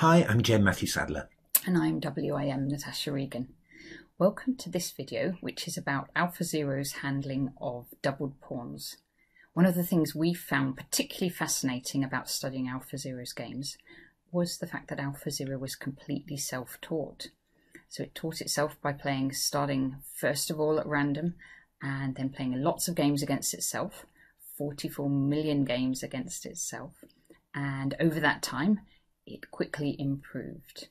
Hi, I'm Jem Matthew Sadler. And I'm WIM Natasha Regan. Welcome to this video, which is about AlphaZero's handling of doubled pawns. One of the things we found particularly fascinating about studying AlphaZero's games was the fact that AlphaZero was completely self-taught. So it taught itself by starting first of all at random and then playing lots of games against itself, 44 million games against itself. And over that time, it quickly improved.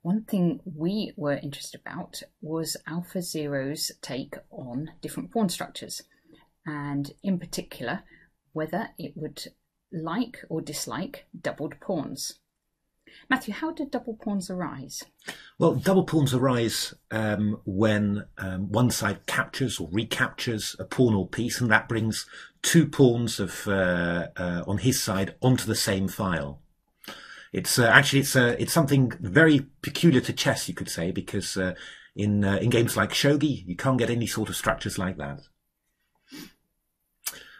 One thing we were interested about was AlphaZero's take on different pawn structures, and in particular, whether it would like or dislike doubled pawns. Matthew, how did double pawns arise? Well, double pawns arise when one side captures or recaptures a pawn or piece, and that brings two pawns of, on his side onto the same file. It's something very peculiar to chess, you could say, because in games like shogi, you can't get any sort of structures like that.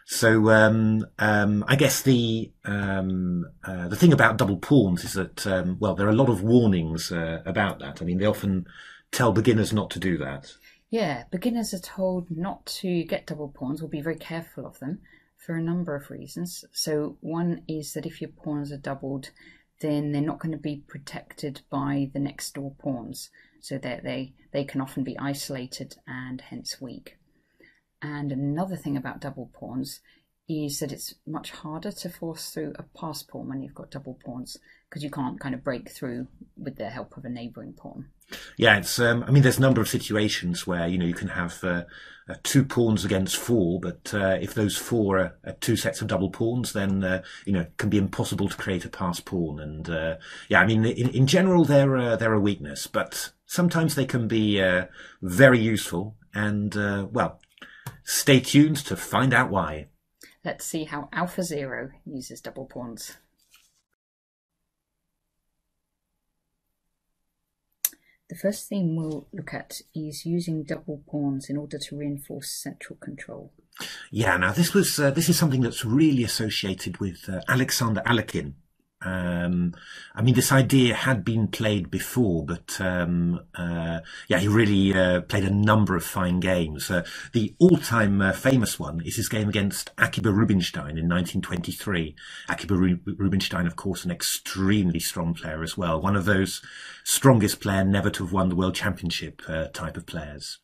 So I guess the thing about double pawns is that well, there are a lot of warnings about that. I mean, they often tell beginners not to do that. Yeah, beginners are told not to get double pawns, or be very careful of them for a number of reasons. So one is that if your pawns are doubled, then they're not going to be protected by the next door pawns, so that they can often be isolated and hence weak. And another thing about double pawns is that it's much harder to force through a pass pawn when you've got double pawns, because you can't kind of break through with the help of a neighbouring pawn. Yeah, it's. I mean, there's a number of situations where you can have two pawns against four, but if those four are two sets of double pawns, then it can be impossible to create a pass pawn. And yeah, I mean, in general, they're a weakness, but sometimes they can be very useful. And well, stay tuned to find out why. Let's see how AlphaZero uses double pawns. The first thing we'll look at is using double pawns in order to reinforce central control. Yeah, now this is something that's really associated with Alexander Alekhine. I mean, this idea had been played before, but yeah, he really played a number of fine games. The all-time famous one is his game against Akiba Rubinstein in 1923. Akiba Rubinstein, of course, an extremely strong player as well. One of those strongest player never to have won the World Championship type of players.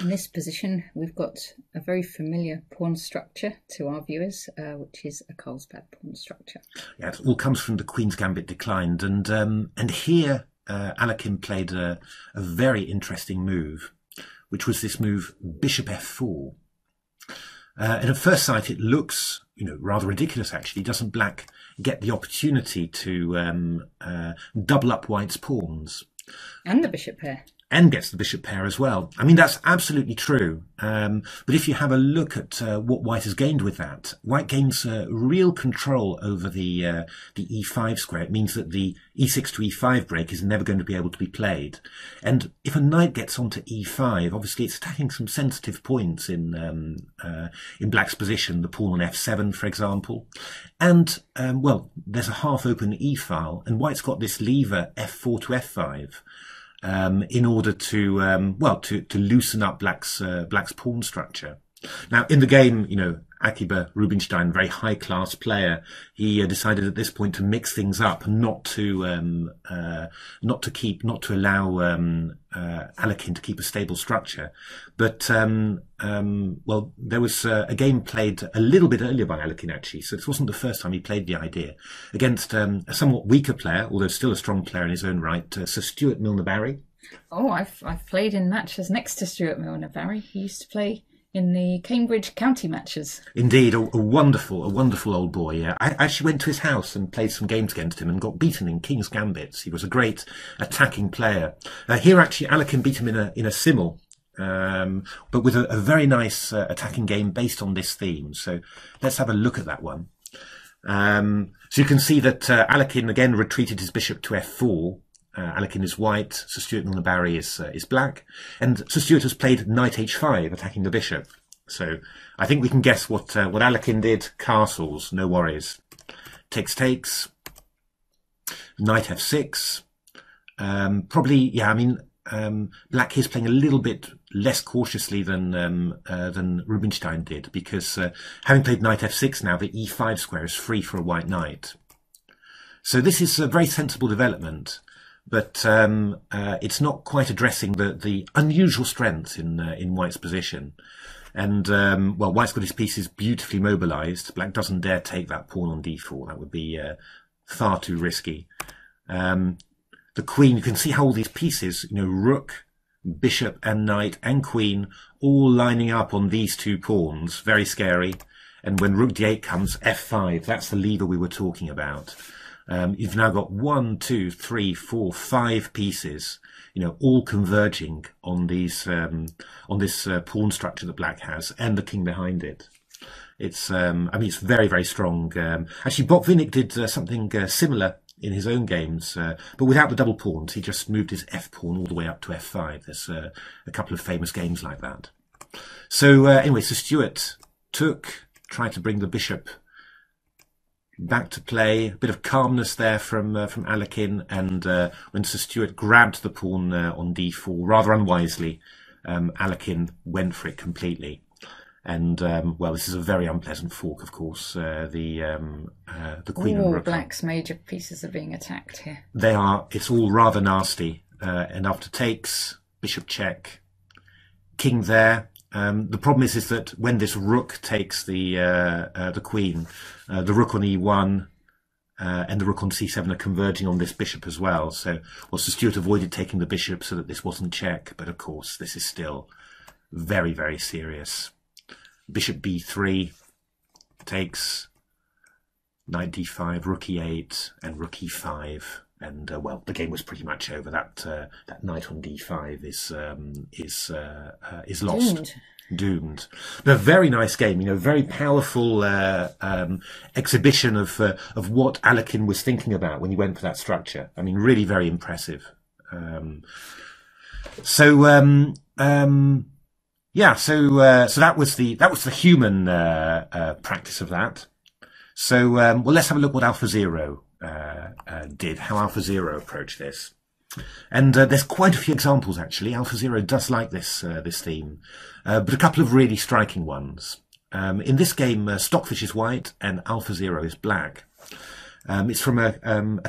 In this position, we've got a very familiar pawn structure to our viewers, which is a Carlsbad pawn structure. Yeah, it all comes from the Queen's Gambit declined, and here Alekhine played a very interesting move, which was this move Bishop f4. And at first sight, it looks rather ridiculous. Actually, doesn't Black get the opportunity to double up White's pawns and the bishop pair? And gets the bishop pair as well. I mean, that's absolutely true. But if you have a look at what White has gained with that, White gains real control over the e5 square. It means that the e6 to e5 break is never going to be able to be played. And if a knight gets onto e5, obviously it's attacking some sensitive points in Black's position, the pawn on f7, for example. And well, there's a half-open e-file, and White's got this lever f4 to f5. In order to well, to loosen up Black's pawn structure. Now in the game, Akiba Rubinstein, very high class player, he decided at this point to mix things up and not to allow Alekhine to keep a stable structure. But well, there was a game played a little bit earlier by Alekhine, actually, so this wasn't the first time he played the idea, against a somewhat weaker player, although still a strong player in his own right, Sir Stuart Milner-Barry. Oh, I've played in matches next to Stuart Milner-Barry. He used to play in the Cambridge County matches. Indeed, a wonderful old boy. Yeah. I actually went to his house and played some games against him and got beaten in King's Gambits. He was a great attacking player. Here, actually, Alekhine beat him in a simul, but with a very nice attacking game based on this theme. So let's have a look at that one. So you can see that Alekhine again retreated his bishop to f4. Alekhine is white, Sir Stuart Milner-Barry is black, and Sir Stuart has played knight h5, attacking the bishop. So I think we can guess what Alekhine did. Castles, no worries. Takes, takes. knight f6. Black is playing a little bit less cautiously than Rubinstein did, because having played knight f6 now, the e5 square is free for a white knight. So this is a very sensible development, but it's not quite addressing the unusual strength in white's position. And, well, white's got his pieces beautifully mobilised. Black doesn't dare take that pawn on d4. That would be far too risky. The queen, you can see how all these pieces, you know, rook, bishop and knight and queen, all lining up on these two pawns. Very scary. And when rook d8 comes, f5, that's the lever we were talking about. You've now got 5 pieces, you know, all converging on these, on this pawn structure that black has and the king behind it. It's, I mean, it's very, very strong. Actually, Botvinnik did something similar in his own games, but without the double pawns. He just moved his f pawn all the way up to f5. There's a couple of famous games like that. So anyway, so Stuart tried to bring the bishop back to play. A bit of calmness there from Alekhine, and when Sir Stuart grabbed the pawn on d4, rather unwisely, Alekhine went for it completely. And, well, this is a very unpleasant fork, of course. The queen and rook. All black's major pieces are being attacked here. They are. It's all rather nasty. And after takes, bishop check, king there. The problem is that when this rook takes the queen, the rook on e1 and the rook on c7 are converging on this bishop as well. So, well, Sir Stuart avoided taking the bishop so that this wasn't check. But, of course, this is still very, very serious. Bishop b3 takes, knight d5, rook e8, and rook e5, and well, the game was pretty much over. That that knight on d5 is lost, doomed. But a very nice game, you know, very powerful exhibition of what Alekhine was thinking about when he went for that structure. I mean, really very impressive. Yeah, so that was the human practice of that. So well, let's have a look what AlphaZero did, how AlphaZero approached this, and there's quite a few examples actually. AlphaZero does like this this theme, but a couple of really striking ones. In this game, Stockfish is white and AlphaZero is black. It's from a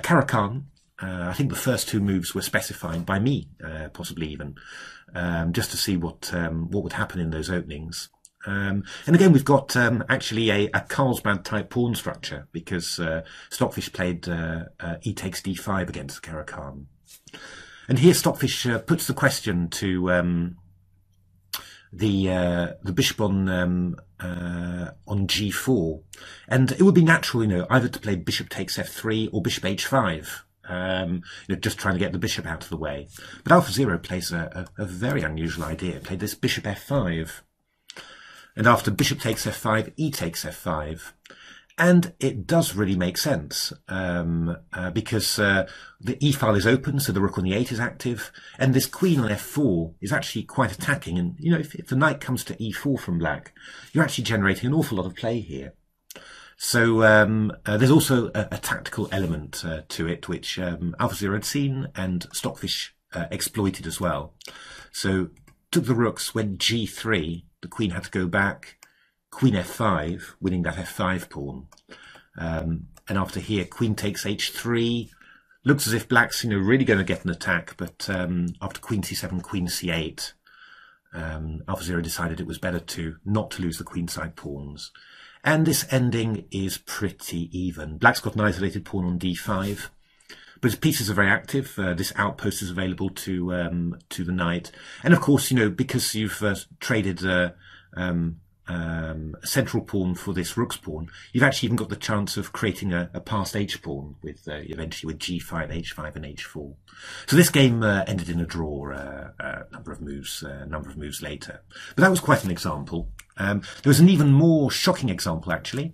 Caro-Kann. I think the first two moves were specified by me, possibly even, just to see what would happen in those openings. And again, we've got actually a Carlsbad type pawn structure, because Stockfish played e takes d5 against Caro-Kann. And here Stockfish puts the question to the bishop on g4, and it would be natural, you know, either to play bishop takes f3 or bishop h5. You know, just trying to get the bishop out of the way. But AlphaZero plays a very unusual idea. It played this bishop f5. And after bishop takes f5, e takes f5. And it does really make sense, because the e-file is open, so the rook on the 8 is active. And this queen on f4 is actually quite attacking. And, you know, if the knight comes to e4 from black, you're actually generating an awful lot of play here. So there's also a tactical element to it, which AlphaZero had seen and Stockfish exploited as well. So took the rooks, went g3, the queen had to go back, queen f5, winning that f5 pawn. And after here, queen takes h3. Looks as if black's, you know, really going to get an attack, but after queen c7, queen c8, AlphaZero decided it was better to not to lose the queenside pawns. And this ending is pretty even. Black's got an isolated pawn on d5, but his pieces are very active. This outpost is available to the knight. And of course, you know, because you've traded a central pawn for this rook's pawn, you've actually even got the chance of creating a passed h-pawn with eventually with g5, h5 and h4. So this game ended in a draw a number of moves later. But that was quite an example. There was an even more shocking example, actually,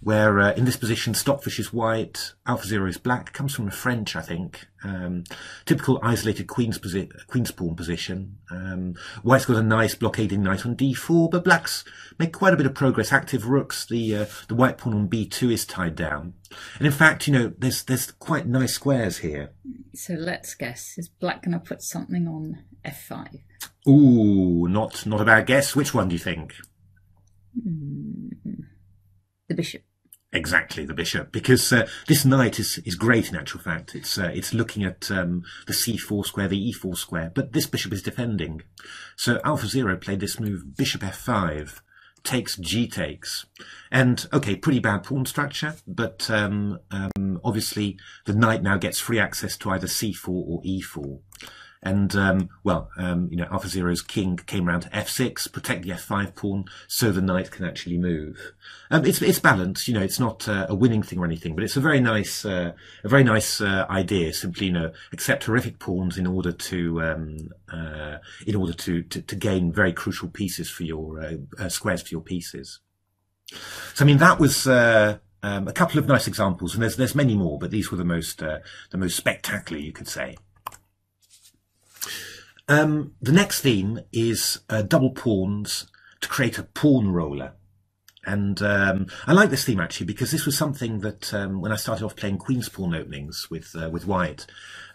where in this position Stockfish is white, AlphaZero is black, comes from a French, I think. Typical isolated queen's pawn position. White's got a nice blockading knight on d4, but blacks make quite a bit of progress. Active rooks, the white pawn on b2 is tied down. And in fact, you know, there's quite nice squares here. So let's guess, is black going to put something on f5? Ooh, not a bad guess. Which one do you think? The bishop. Exactly, the bishop, because this knight is great in actual fact. It's looking at the c4 square, the e4 square, but this bishop is defending. So AlphaZero played this move, bishop f5, takes, g takes. And, okay, pretty bad pawn structure, but obviously the knight now gets free access to either c4 or e4. And, you know, AlphaZero's king came around to f6, protect the f5 pawn, so the knight can actually move. It's balanced, you know, it's not a winning thing or anything, but it's a very nice idea. Simply, you know, accept horrific pawns in order to gain very crucial pieces for your, squares for your pieces. So, I mean, that was, a couple of nice examples, and there's many more, but these were the most spectacular, you could say. The next theme is double pawns to create a pawn roller. And I like this theme, actually, because this was something that when I started off playing Queen's Pawn openings with white,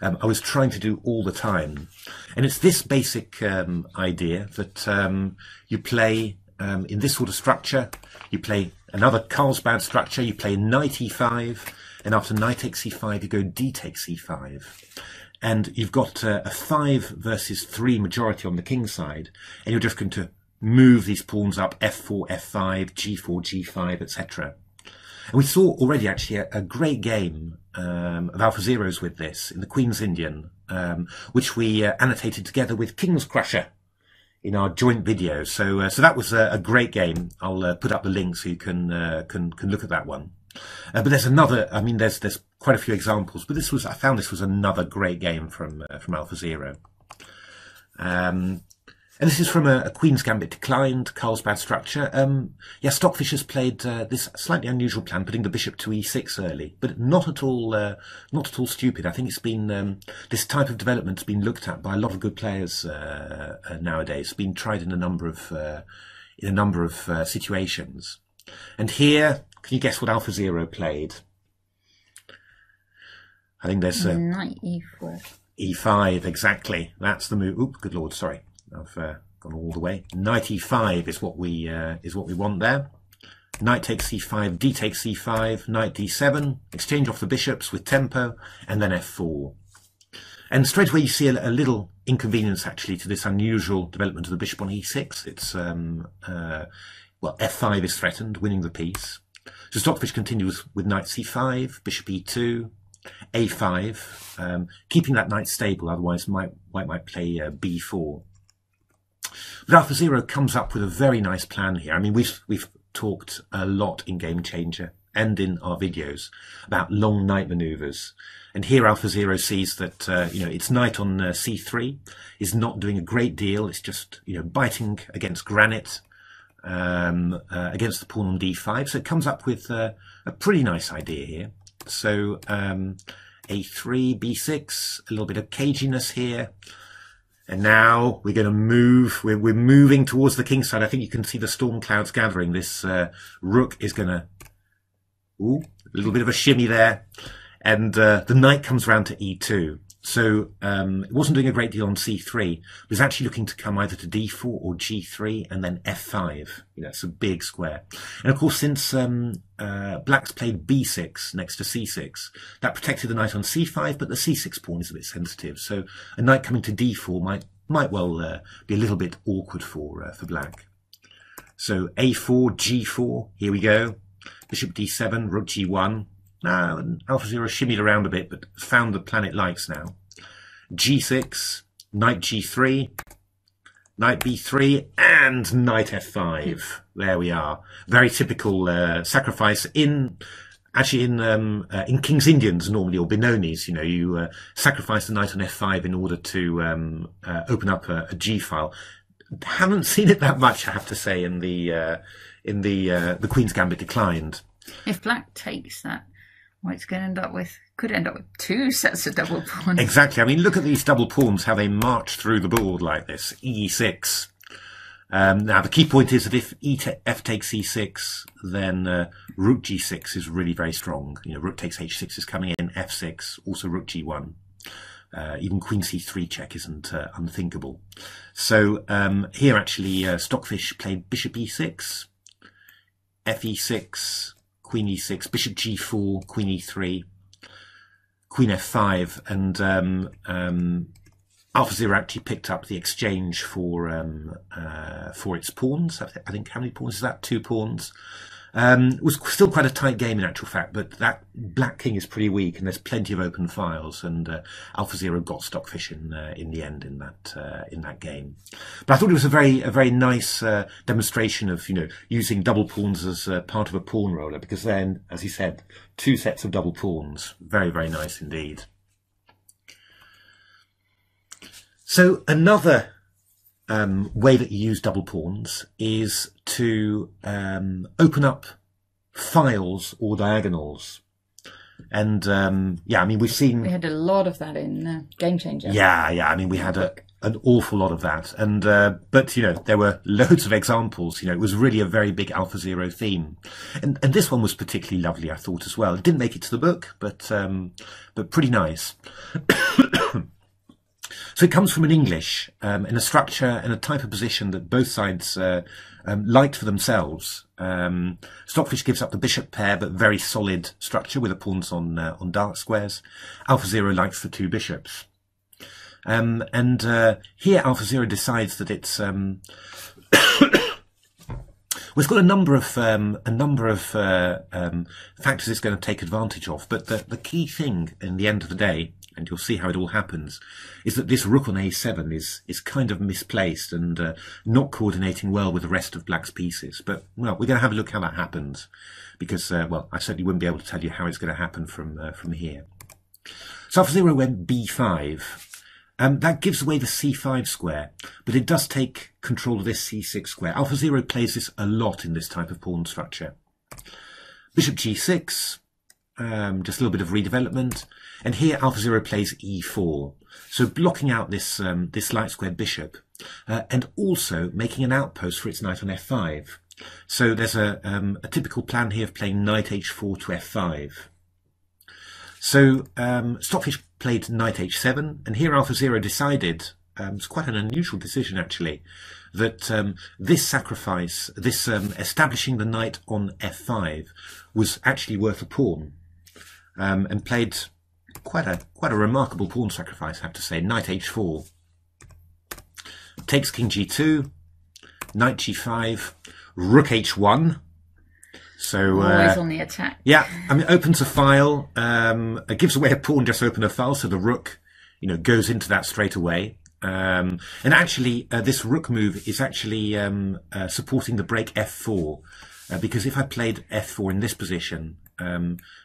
I was trying to do all the time. And it's this basic idea that you play in this sort of structure. You play another Carlsbad structure, you play knight e5, and after knight takes e5, you go d takes e5. And you've got a 5 versus 3 majority on the king side, and you're just going to move these pawns up, f4, f5, g4, g5, etc. And we saw already, actually, a great game of AlphaZero's with this in the Queen's Indian, which we annotated together with King's Crusher in our joint video. So so that was a great game. I'll put up the link so you can look at that one. But there's another, I mean, there's quite a few examples, but this was, I found this was another great game from AlphaZero. And this is from a Queen's Gambit declined Carlsbad structure. Yeah, Stockfish has played this slightly unusual plan, putting the bishop to e6 early, but not at all stupid. I think it's been, this type of development's been looked at by a lot of good players nowadays. It's been tried in a number of situations. And here, can you guess what AlphaZero played? I think there's a knight e4. E5, exactly. That's the move. Oop, good lord, sorry, I've gone all the way. Knight e5 is what we want there. Knight takes c5, d takes c5, knight d7. Exchange off the bishops with tempo, and then f4. And straight away you see a little inconvenience actually to this unusual development of the bishop on e6. It's well, f5 is threatened, winning the piece. So Stockfish continues with knight c5, bishop e2, a5, keeping that knight stable, otherwise white might play b4. But AlphaZero comes up with a very nice plan here. I mean, we've talked a lot in Game Changer and in our videos about long knight manoeuvres. And here AlphaZero sees that, you know, its knight on c3 is not doing a great deal. It's just, you know, biting against granite. Against the pawn on d5, so it comes up with a pretty nice idea here. So a3, b6, a little bit of caginess here, and now we're going to move. We're moving towards the king side. I think you can see the storm clouds gathering. This rook is going to, ooh, a little bit of a shimmy there, and the knight comes round to e2. So it wasn't doing a great deal on c3. It was actually looking to come either to d4 or g3 and then f5. You know, it's a big square. And of course, since blacks played b6 next to c6, that protected the knight on c5, but the c6 pawn is a bit sensitive. So a knight coming to d4 might well be a little bit awkward for black. So a4, g4, here we go. Bishop d7, rook g1. Now, AlphaZero shimmied around a bit, but found the plan it likes now. G6, knight G3, knight B3, and knight F5. There we are. Very typical sacrifice in King's Indians normally, or Binonis. You know, you sacrifice the knight on F5 in order to open up a G file. Haven't seen it that much, I have to say, in the Queen's Gambit declined. If black takes that, white's going to end up with, could end up with two sets of double pawns. Exactly. I mean, look at these double pawns, how they march through the board like this. E6. Now, the key point is that if F takes E6, then rook G6 is really very strong. You know, rook takes H6 is coming in, F6, also rook G1. Even queen C3 check isn't unthinkable. So here, actually, Stockfish played bishop E6, F E6, queen E6, bishop G4, queen E3, queen F5, and AlphaZero actually picked up the exchange for its pawns. I think, how many pawns is that? 2 pawns. It was still quite a tight game in actual fact, but that black king is pretty weak and there's plenty of open files, and AlphaZero got Stockfish in the end in that game. But I thought it was a very nice demonstration of, you know, using double pawns as part of a pawn roller, because then, as he said, 2 sets of double pawns. Very nice indeed. So another way that you use double pawns is to open up files or diagonals, and yeah, I mean, we had a lot of that in Game Changer. Yeah, I mean, we had an awful lot of that, and but you know, there were loads of examples. You know, it was really a very big AlphaZero theme, and this one was particularly lovely, I thought, as well. It didn't make it to the book, but pretty nice. So it comes from an English, in a structure and a type of position that both sides liked for themselves. Stockfish gives up the bishop pair, but very solid structure with the pawns on dark squares. AlphaZero likes the 2 bishops. And here AlphaZero decides that it's... We've got a number of factors it's going to take advantage of, but the key thing in the end of the day, and you'll see how it all happens, is that this rook on a7 is kind of misplaced and not coordinating well with the rest of black's pieces. But, well, we're going to have a look how that happens, because, well, I certainly wouldn't be able to tell you how it's going to happen from here. So AlphaZero went b5. That gives away the c5 square, but it does take control of this c6 square. AlphaZero plays this a lot in this type of pawn structure. Bishop g6. Just a little bit of redevelopment, and here AlphaZero plays e4, so blocking out this this light squared bishop, and also making an outpost for its knight on f5. So there's a typical plan here of playing knight h4 to f5. So Stockfish played knight h7, and here AlphaZero decided, it's quite an unusual decision actually, that this sacrifice, this establishing the knight on f5, was actually worth a pawn. And played quite a remarkable pawn sacrifice, I have to say. Knight h4, takes king g2, knight g5, rook h1. So always on the attack. Yeah, I mean, opens a file. It gives away a pawn, just open a file, so the rook, you know, goes into that straight away. And actually, this rook move is actually supporting the break f4, because if I played f4 in this position,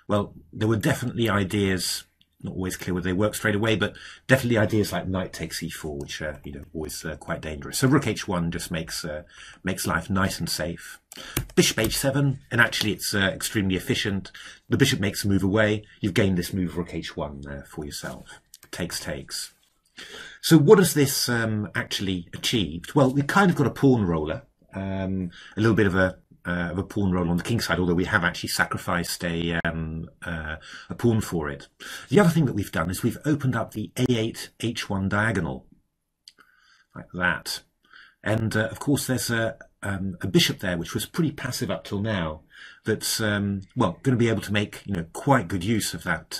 well, there were definitely ideas, not always clear whether they work straight away, but definitely ideas like knight takes e4, which are, you know, always quite dangerous. So rook h1 just makes life nice and safe. Bishop h7, and actually it's extremely efficient. The bishop makes a move away. You've gained this move rook h1 for yourself. Takes, takes. So what has this actually achieved? Well, we kind of got a pawn roller, a little bit of a pawn roll on the king side, although we have actually sacrificed a pawn for it. The other thing that we've done is we've opened up the a8 h1 diagonal like that, and of course there's a bishop there which was pretty passive up till now, that's well, going to be able to make, you know, quite good use of that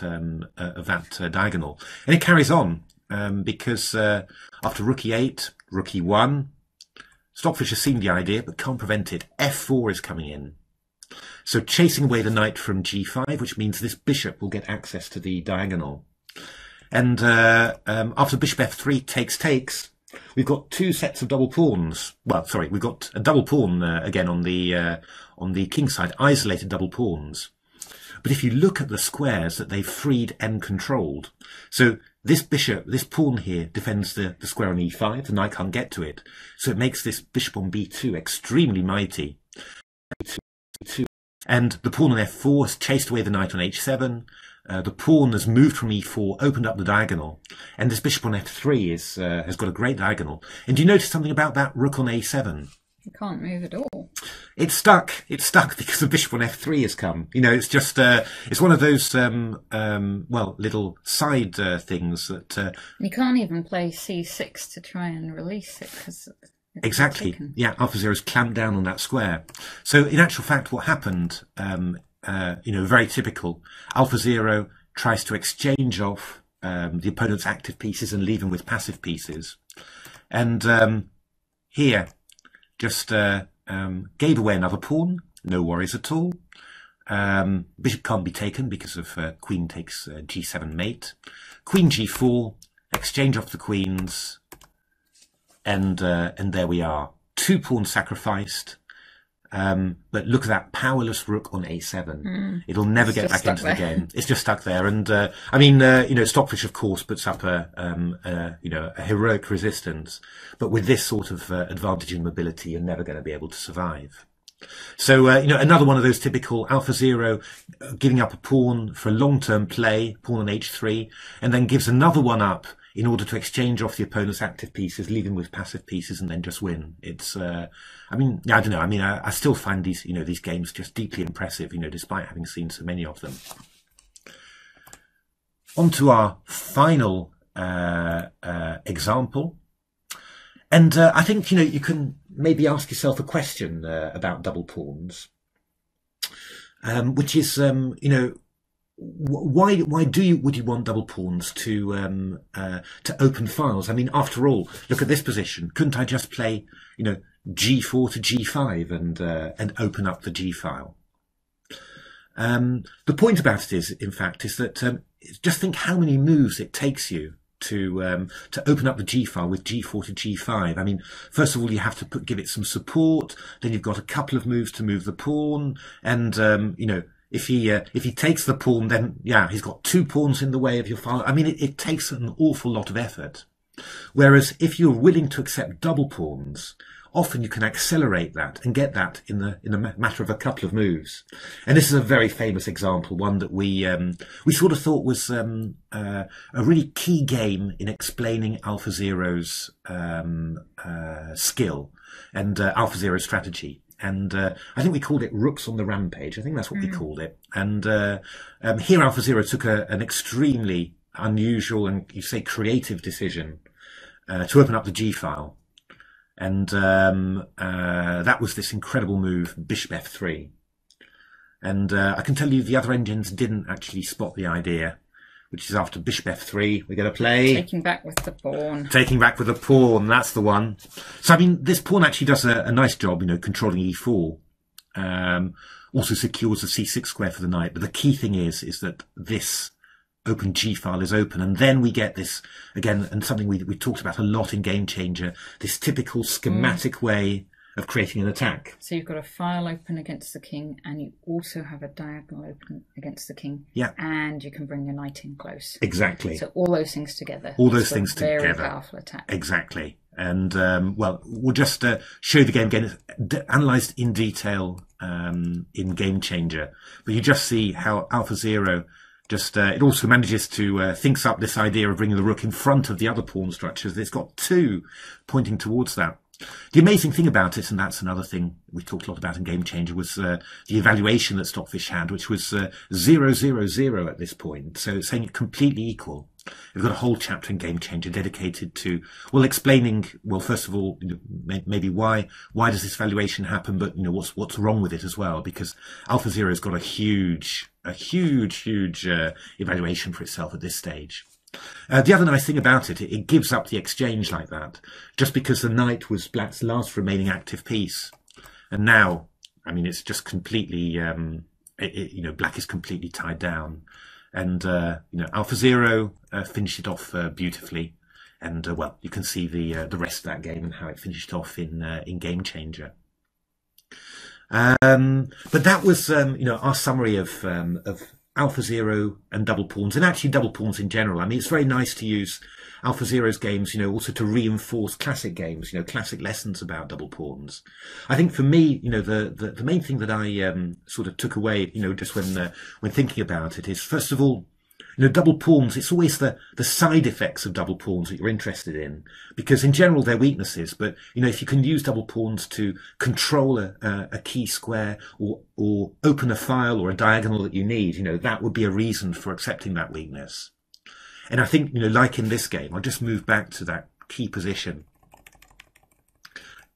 diagonal. And it carries on, because after rook e8, rook e1, Stockfish has seen the idea, but can't prevent it. F4 is coming in. So chasing away the knight from G5, which means this bishop will get access to the diagonal. And after bishop F3 takes, takes, we've got 2 sets of double pawns. Well, sorry, we've got a double pawn again on the king side, isolated double pawns. But if you look at the squares that they've freed and controlled, so this bishop, this pawn here, defends the square on e5. The knight can't get to it. So it makes this bishop on b2 extremely mighty. And the pawn on f4 has chased away the knight on h7. The pawn has moved from e4, opened up the diagonal, and this bishop on f3 is has got a great diagonal. And do you notice something about that rook on a7? It can't move at all. It's stuck. It's stuck because the bishop on f3 has come. You know, it's just it's one of those well, little side things that. You can't even play c6 to try and release it because. Exactly. Yeah, AlphaZero's clamped down on that square. So in actual fact, what happened? You know, very typical. AlphaZero tries to exchange off the opponent's active pieces and leave him with passive pieces, and here just gave away another pawn. No worries at all. Bishop can't be taken because of queen takes g7 mate. Queen g4. Exchange off the queens, and there we are. Two pawns sacrificed. But look at that powerless rook on a7. It'll never get back into the game. It's just stuck there. And I mean, you know, Stockfish of course puts up you know, a heroic resistance, but with this sort of advantage in mobility, you're never going to be able to survive. So you know, another one of those typical AlphaZero giving up a pawn for a long-term play, pawn on h3, and then gives another one up in order to exchange off the opponent's active pieces, leave them with passive pieces, and then just win. It's, I mean, I don't know. I mean, I still find these, you know, these games just deeply impressive, you know, despite having seen so many of them. On to our final example. And I think, you know, you can maybe ask yourself a question about double pawns, which is, you know, why would you want double pawns to open files? I mean, after all, look at this position. Couldn't I just play, you know, g4 to g5 and open up the g file? The point about it is, in fact, is that just think how many moves it takes you to open up the g file with g4 to g5. I mean, first of all, you have to give it some support. Then you've got a couple of moves to move the pawn, and you know. If he takes the pawn, then, yeah, he's got two pawns in the way of your file. I mean, it takes an awful lot of effort. Whereas if you're willing to accept double pawns, often you can accelerate that and get that in the matter of a couple of moves. And this is a very famous example, one that we sort of thought was a really key game in explaining AlphaZero's skill and AlphaZero's strategy. And I think we called it Rooks on the Rampage. I think that's what we called it. And here AlphaZero took an extremely unusual and, you say, creative decision to open up the G file. And that was this incredible move, Bishop F3. And I can tell you the other engines didn't actually spot the idea, which is after Bishop F3, we're going to play... Taking back with the pawn. Taking back with the pawn, that's the one. So, I mean, this pawn actually does a nice job, you know, controlling e4. Also secures the c6 square for the knight. But the key thing is that this open g file is open. And then we get this, again, and something we talked about a lot in Game Changer, this typical schematic way of creating an attack. So you've got a file open against the king, and you also have a diagonal open against the king. Yeah. And you can bring your knight in close. Exactly. So all those things together. All those things together. Very powerful attack. Exactly. And, well, we'll just show the game again. It's analysed in detail in Game Changer. But you just see how AlphaZero just, it also manages to thinks up this idea of bringing the rook in front of the other pawn structures. It's got two pointing towards that. The amazing thing about it, and that's another thing we talked a lot about in Game Changer, was the evaluation that Stockfish had, which was 0, 0, 0 at this point. So it's saying completely equal. We've got a whole chapter in Game Changer dedicated to, well, explaining, well, first of all, you know, maybe why does this valuation happen, but, you know, what's wrong with it as well, because AlphaZero has got a huge evaluation for itself at this stage. The other nice thing about it, it gives up the exchange like that, just because the knight was Black's last remaining active piece. And now, I mean, it's just completely, you know, Black is completely tied down. And, you know, AlphaZero finished it off beautifully. And, well, you can see the rest of that game and how it finished off in Game Changer. But that was, you know, our summary of AlphaZero and double pawns, and actually double pawns in general. I mean, it's very nice to use AlphaZero's games, you know, also to reinforce classic games, you know, classic lessons about double pawns. I think for me, you know, the main thing that I sort of took away, you know, just when thinking about it is, first of all, you know, double pawns, it's always the side effects of double pawns that you're interested in, because in general they're weaknesses. But, you know, if you can use double pawns to control a key square or open a file or a diagonal that you need, you know, that would be a reason for accepting that weakness. And I think, you know, like in this game, I'll just move back to that key position.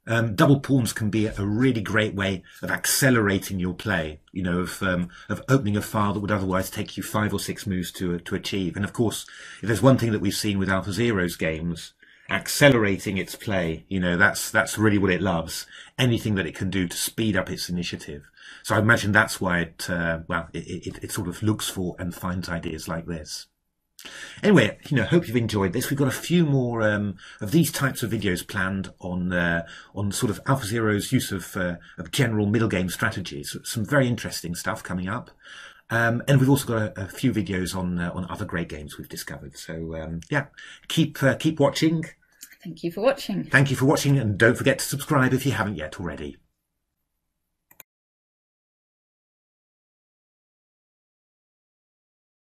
Double pawns can be a really great way of accelerating your play, you know, of opening a file that would otherwise take you 5 or 6 moves to achieve. And of course, if there's one thing that we've seen with AlphaZero's games, accelerating its play, you know, that's really what it loves. Anything that it can do to speed up its initiative. So I imagine that's why it, well, it sort of looks for and finds ideas like this. Anyway, you know, hope you've enjoyed this. We've got a few more of these types of videos planned on sort of AlphaZero's use of general middle game strategies. Some very interesting stuff coming up, and we've also got a few videos on other great games we've discovered. So yeah, keep watching. Thank you for watching. Thank you for watching, and don't forget to subscribe if you haven't yet already.